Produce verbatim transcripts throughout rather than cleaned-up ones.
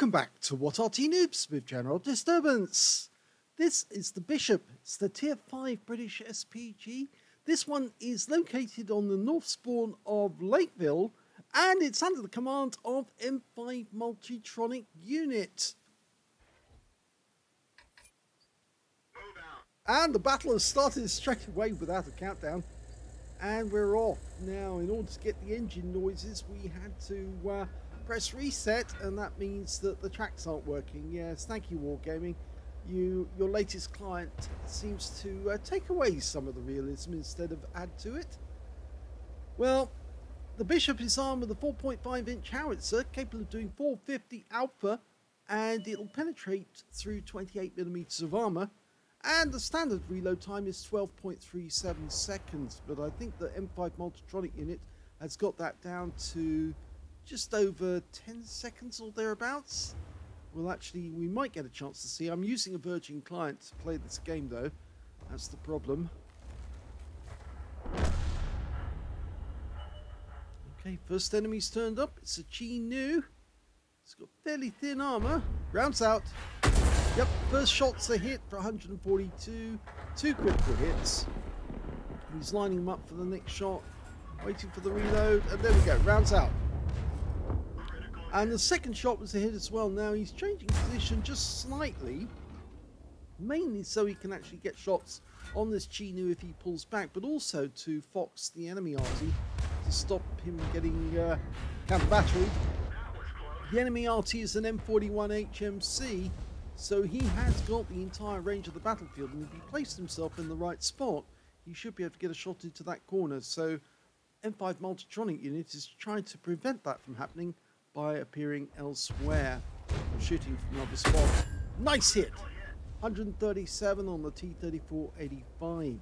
Welcome back to What Are T-Noobs with General Disturbance. This is the Bishop. It's the tier five British S P G. This one is located on the north spawn of Lakeville, and it's under the command of M five Multitronic Unit. And the battle has started straight away without a countdown. And we're off. Now, in order to get the engine noises, we had to uh, press reset, and that means that the tracks aren't working. Yes, thank you, Wargaming. You, your latest client seems to uh, take away some of the realism instead of add to it. Well, the Bishop is armed with a four point five inch howitzer, capable of doing four fifty alpha, and it'll penetrate through twenty-eight millimeters of armour. And the standard reload time is twelve point three seven seconds, but I think the M five Multitronic unit has got that down to just over ten seconds or thereabouts. Well, actually, we might get a chance to see. I'm using a Virgin client to play this game, though. That's the problem. Okay, first enemy's turned up. It's a Chi Nu. It's got fairly thin armour. Rounds out. Yep, first shot's a hit for one hundred forty-two, two critical hits. He's lining him up for the next shot, waiting for the reload, and there we go, rounds out. And the second shot was a hit as well. Now he's changing position just slightly, mainly so he can actually get shots on this Chinoo if he pulls back, but also to fox the enemy arty to stop him getting uh, counter-battered. The enemy arty is an M forty-one H M C. So he has got the entire range of the battlefield, and if he placed himself in the right spot, he should be able to get a shot into that corner. So M five Multitronic unit is trying to prevent that from happening by appearing elsewhere or shooting from another spot. Nice hit! one hundred thirty-seven on the T thirty-four eighty-five.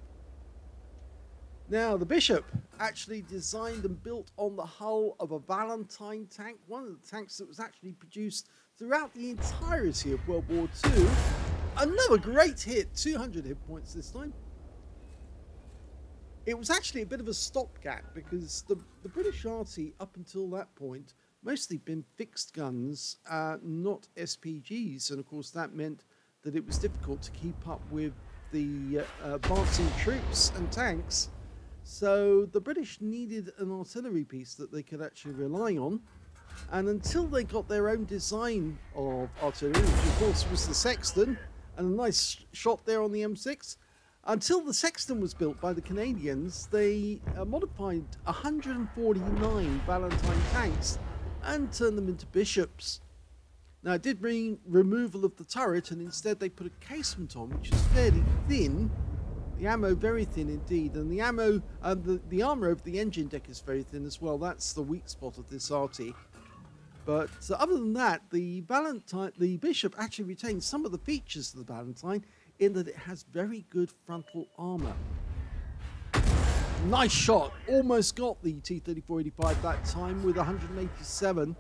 Now, the Bishop actually designed and built on the hull of a Valentine tank, one of the tanks that was actually produced throughout the entirety of World War Two. Another great hit, two hundred hit points this time. It was actually a bit of a stopgap because the, the British arty, up until that point, mostly been fixed guns, uh, not S P Gs. And of course that meant that it was difficult to keep up with the uh, advancing troops and tanks. So the British needed an artillery piece that they could actually rely on. And until they got their own design of artillery, which of course was the Sexton, and a nice shot there on the M six, until the Sexton was built by the Canadians, they uh, modified one hundred forty-nine Valentine tanks and turned them into Bishops. Now, it did mean removal of the turret, and instead they put a casement on, which is fairly thin. The ammo very thin indeed, and the ammo, uh, the, the armour over the engine deck is very thin as well. That's the weak spot of this arty. But uh, other than that, the Valentine, the Bishop actually retains some of the features of the Valentine in that it has very good frontal armour. Nice shot. Almost got the T thirty-four eighty-five that time with one hundred eighty-seven.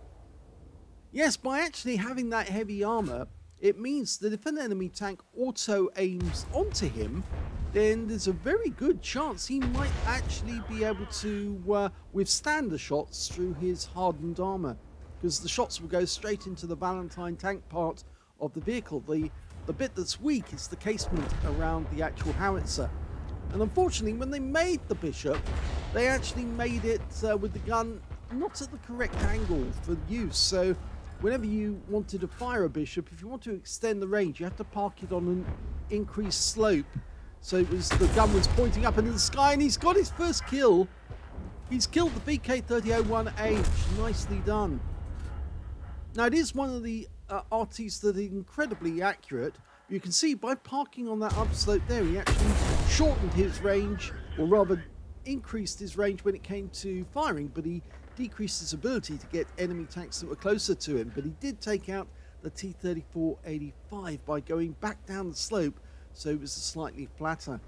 Yes, by actually having that heavy armour, it means that if an enemy tank auto aims onto him, then there's a very good chance he might actually be able to uh, withstand the shots through his hardened armour, because the shots will go straight into the Valentine tank part of the vehicle. The, the bit that's weak is the casement around the actual howitzer. And unfortunately, when they made the Bishop, they actually made it uh, with the gun not at the correct angle for use. So whenever you wanted to fire a Bishop, if you want to extend the range, you have to park it on an increased slope. So it was, the gun was pointing up into the sky, and he's got his first kill. He's killed the V K thirty oh one H. Nicely done. Now, it is one of the uh, arties that are incredibly accurate. You can see by parking on that upslope there, he actually shortened his range, or rather increased his range when it came to firing, but he decreased his ability to get enemy tanks that were closer to him. But he did take out the T thirty-four eighty-five by going back down the slope, so it was slightly flatter.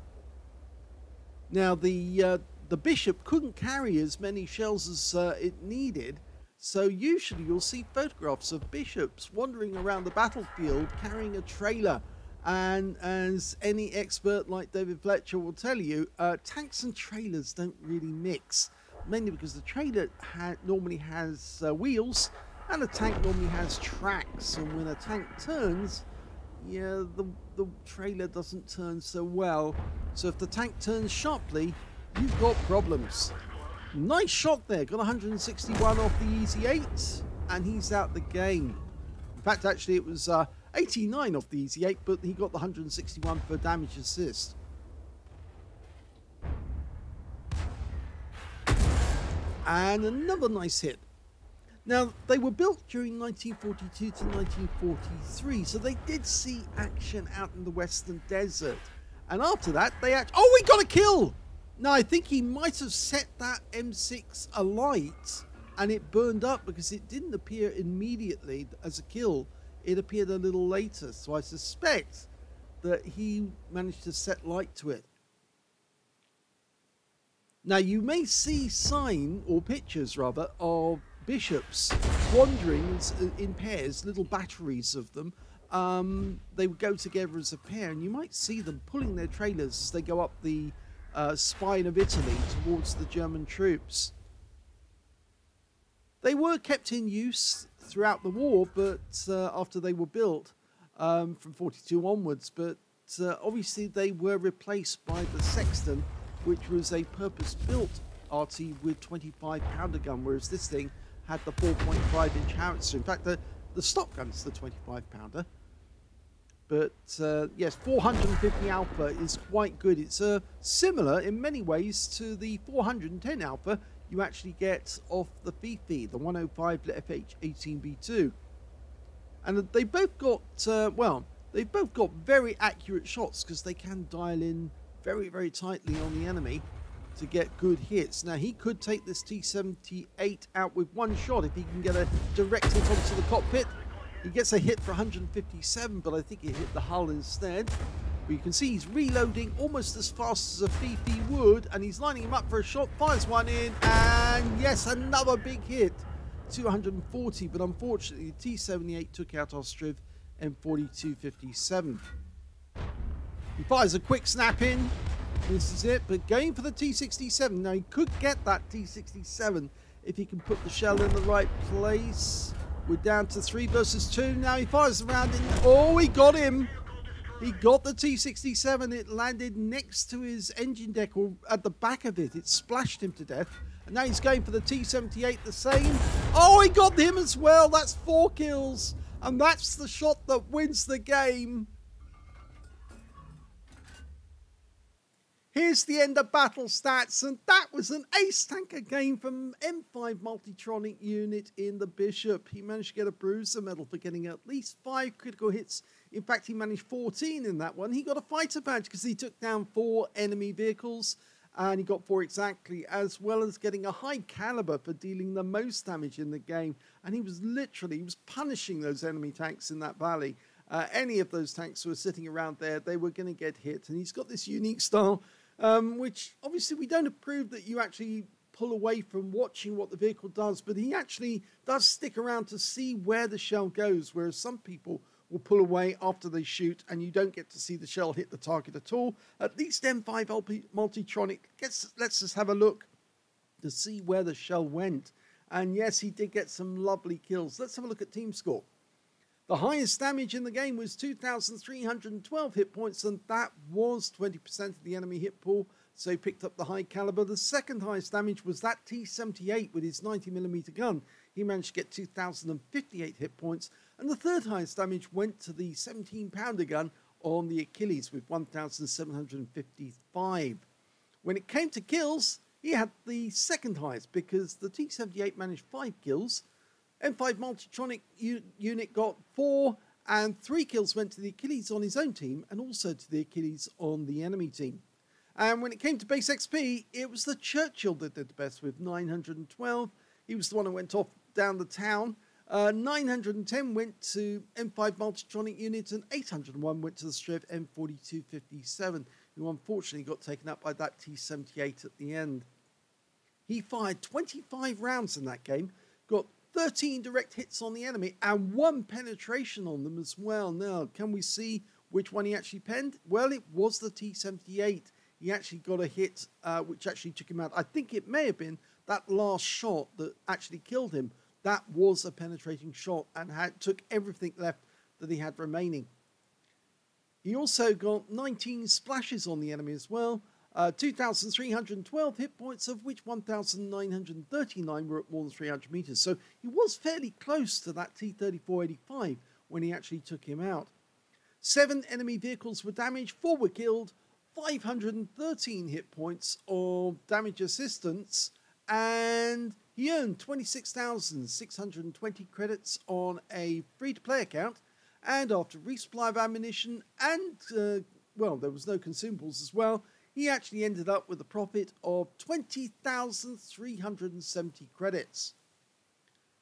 Now, the, uh, the Bishop couldn't carry as many shells as uh, it needed, so usually you'll see photographs of Bishops wandering around the battlefield carrying a trailer. And as any expert like David Fletcher will tell you, uh, tanks and trailers don't really mix, mainly because the trailer ha normally has uh, wheels, And the tank normally has tracks, and when a tank turns, yeah, the, the trailer doesn't turn so well. So if the tank turns sharply, you've got problems. Nice shot there. Got one hundred sixty-one off the Easy eight, and he's out the game. In fact, actually, it was uh, eighty-nine off the Easy eight, but he got the one hundred sixty-one for damage assist. And another nice hit. Now, they were built during nineteen forty-two to nineteen forty-three, so they did see action out in the Western Desert. And after that, they actually... Oh, we got a kill! Now, I think he might have set that M six alight, and it burned up because it didn't appear immediately as a kill. It appeared a little later, so I suspect that he managed to set light to it. Now, you may see sign, or pictures rather, of bishops wandering in pairs, little batteries of them. Um, they would go together as a pair, and you might see them pulling their trailers as they go up the uh, spine of Italy towards the German troops. They were kept in use throughout the war, but uh, after they were built um, from forty-two onwards, but uh, obviously they were replaced by the Sexton, which was a purpose-built R T with twenty-five pounder gun, whereas this thing had the four point five inch howitzer. In fact, the, the stock gun's the twenty-five pounder. But uh, yes, four hundred fifty Alpha is quite good. It's uh, similar in many ways to the four hundred ten Alpha you actually get off the Fifi, the one oh five F H eighteen B two. And they both got, uh, well, they've both got very accurate shots because they can dial in very, very tightly on the enemy to get good hits. Now, he could take this T seventy-eight out with one shot if he can get a direct hit onto the cockpit. He gets a hit for one hundred fifty-seven, but I think it hit the hull instead. But you can see he's reloading almost as fast as a Fifi would, and he's lining him up for a shot, fires one in, and yes, another big hit, two hundred forty, but unfortunately, the T seventy-eight took out Ostriv M forty-two fifty-seven. He fires a quick snap in. This is it, but going for the T sixty-seven. Now, he could get that T sixty-seven if he can put the shell in the right place. We're down to three versus two. Now, he fires around in. Oh, he got him. He got the T sixty-seven. It landed next to his engine deck or at the back of it. It splashed him to death. And now he's going for the T seventy-eight the same. Oh, he got him as well. That's four kills. And that's the shot that wins the game. Here's the end of battle stats, and that was an ace tanker game from M five Multitronic Unit in the Bishop. He managed to get a bruiser medal for getting at least five critical hits. In fact, he managed fourteen in that one. He got a fighter badge because he took down four enemy vehicles, and he got four exactly, as well as getting a high caliber for dealing the most damage in the game. And he was literally, he was punishing those enemy tanks in that valley. Uh, any of those tanks who were sitting around there, they were going to get hit. And he's got this unique style, Um, which obviously we don't approve that you actually pull away from watching what the vehicle does, but he actually does stick around to see where the shell goes, whereas some people will pull away after they shoot and you don't get to see the shell hit the target at all. At least M five Multitronic gets, lets us have a look to see where the shell went. And yes, he did get some lovely kills. Let's have a look at team score. The highest damage in the game was two thousand three hundred twelve hit points, and that was twenty percent of the enemy hit pool, so he picked up the high caliber. The second highest damage was that T seventy-eight with his ninety millimeter gun. He managed to get two thousand fifty-eight hit points, and the third highest damage went to the seventeen pounder gun on the Achilles with one thousand seven hundred fifty-five. When it came to kills, he had the second highest because the T seventy-eight managed five kills, M five Multitronic Unit got four, and three kills went to the Achilles on his own team and also to the Achilles on the enemy team. And when it came to base X P, it was the Churchill that did the best with nine hundred twelve. He was the one who went off down the town. Uh, nine hundred ten went to M five Multitronic Unit, and eight hundred one went to the Ostriv M forty-two fifty-seven, who unfortunately got taken up by that T seventy-eight at the end. He fired twenty-five rounds in that game, got thirteen direct hits on the enemy and one penetration on them as well. Now, can we see which one he actually penned? Well, it was the T seventy-eight. He actually got a hit uh, which actually took him out. I think it may have been that last shot that actually killed him That was a penetrating shot and had, took everything left that he had remaining. He also got nineteen splashes on the enemy as well, uh, two thousand three hundred twelve hit points, of which one thousand nine hundred thirty-nine were at more than three hundred meters. So he was fairly close to that T thirty-four eighty-five when he actually took him out. Seven enemy vehicles were damaged, four were killed, five hundred thirteen hit points of damage assistance, and he earned twenty-six thousand six hundred twenty credits on a free-to-play account. And after resupply of ammunition and, uh, well, there was no consumables as well, he actually ended up with a profit of twenty thousand three hundred seventy credits.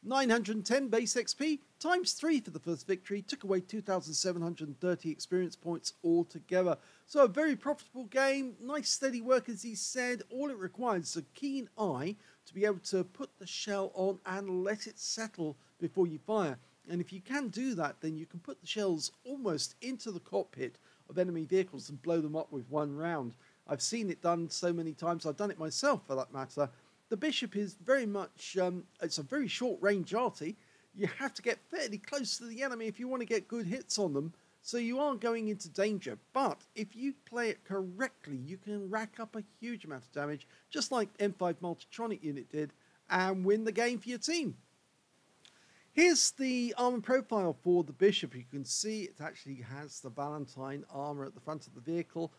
nine hundred ten base X P times three for the first victory took away two thousand seven hundred thirty experience points altogether. So a very profitable game, nice steady work as he said. All it requires is a keen eye to be able to put the shell on and let it settle before you fire. And if you can do that, then you can put the shells almost into the cockpit of enemy vehicles and blow them up with one round. I've seen it done so many times. I've done it myself, for that matter. The Bishop is very much, um, it's a very short-range arty. You have to get fairly close to the enemy if you want to get good hits on them. So you are going into danger. But if you play it correctly, you can rack up a huge amount of damage, just like M five Multitronic Unit did, and win the game for your team. Here's the armour profile for the Bishop. You can see it actually has the Valentine armour at the front of the vehicle.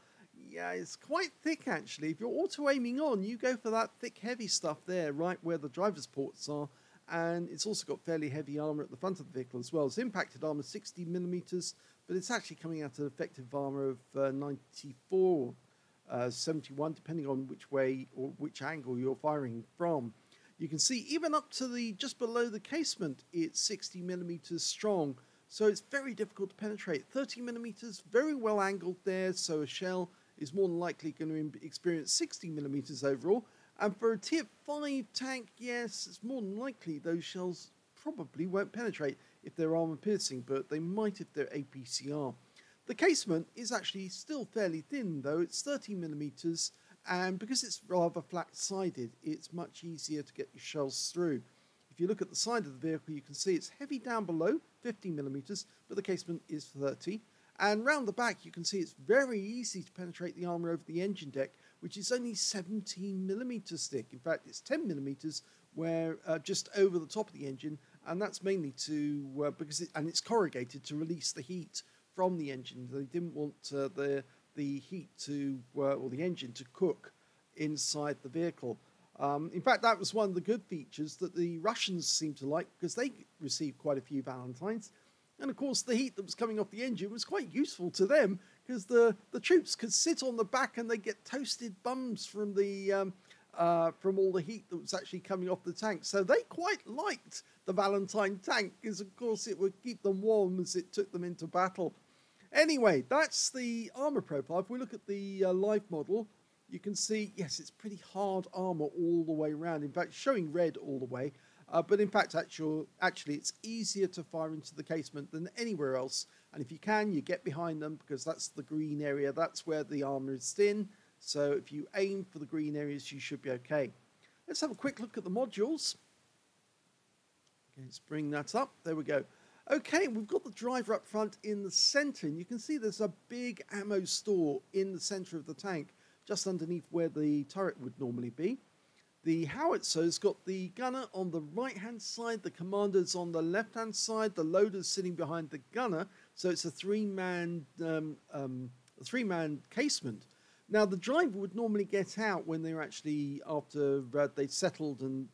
Yeah, it's quite thick actually. If you're auto-aiming on, you go for that thick, heavy stuff there, right where the driver's ports are. And it's also got fairly heavy armour at the front of the vehicle as well. It's impacted armour sixty millimeters, but it's actually coming out of effective armour of uh, ninety-four, uh, seventy-one, depending on which way or which angle you're firing from. You can see even up to the just below the casement, it's sixty millimeters strong. So it's very difficult to penetrate. thirty millimeters, very well angled there. So a shell is more than likely going to experience sixty millimeters overall. And for a tier five tank, yes, it's more than likely those shells probably won't penetrate if they're armor piercing, but they might if they're A P C R. The casement is actually still fairly thin though. It's thirty millimeters. And because it's rather flat-sided, it's much easier to get your shells through. If you look at the side of the vehicle, you can see it's heavy down below, fifty millimeters, but the casement is thirty. And round the back, you can see it's very easy to penetrate the armour over the engine deck, which is only seventeen millimeters thick. In fact, it's ten millimeters where uh, just over the top of the engine, and that's mainly to uh, because it, and it's corrugated to release the heat from the engine. They didn't want uh, the the heat to, uh, or the engine to cook inside the vehicle. Um, in fact, that was one of the good features that the Russians seemed to like because they received quite a few Valentines. And of course, the heat that was coming off the engine was quite useful to them because the, the troops could sit on the back and they get toasted bums from the um, uh, from all the heat that was actually coming off the tank. So they quite liked the Valentine tank because, of course, it would keep them warm as it took them into battle. Anyway, that's the armour profile. If we look at the uh, live model, you can see, yes, it's pretty hard armour all the way around. In fact, showing red all the way. Uh, but in fact, actual, actually, it's easier to fire into the casement than anywhere else. And if you can, you get behind them because that's the green area. That's where the armour is thin. So if you aim for the green areas, you should be okay. Let's have a quick look at the modules. Okay, let's bring that up. There we go. Okay, we've got the driver up front in the center, and you can see there's a big ammo store in the center of the tank, just underneath where the turret would normally be. The howitzer's got the gunner on the right-hand side, the commander's on the left-hand side, the loader's sitting behind the gunner, so it's a three-man um, um, three-man casement. Now, the driver would normally get out when they're actually, after uh, they'd settled and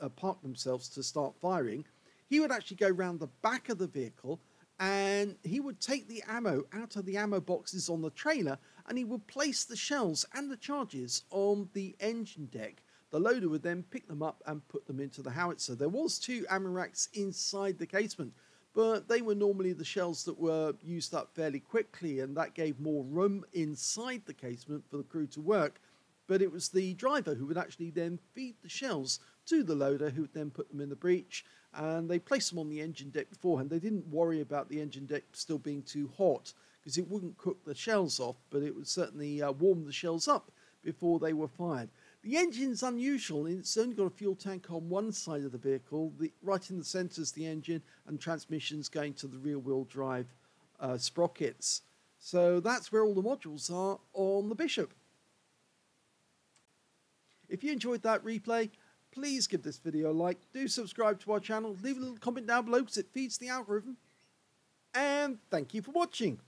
uh, parked themselves to start firing. He would actually go round the back of the vehicle and he would take the ammo out of the ammo boxes on the trailer and he would place the shells and the charges on the engine deck. The loader would then pick them up and put them into the howitzer. There was two ammo racks inside the casement, but they were normally the shells that were used up fairly quickly, and that gave more room inside the casement for the crew to work. But it was the driver who would actually then feed the shells to the loader, who would then put them in the breech, and they placed them on the engine deck beforehand. They didn't worry about the engine deck still being too hot because it wouldn't cook the shells off, but it would certainly uh, warm the shells up before they were fired. The engine's unusual in it's only got a fuel tank on one side of the vehicle. The, right in the centre is the engine, and transmission's going to the rear-wheel drive uh, sprockets. So that's where all the modules are on the Bishop. If you enjoyed that replay, please give this video a like. Do subscribe to our channel. Leave a little comment down below because it feeds the algorithm. And thank you for watching.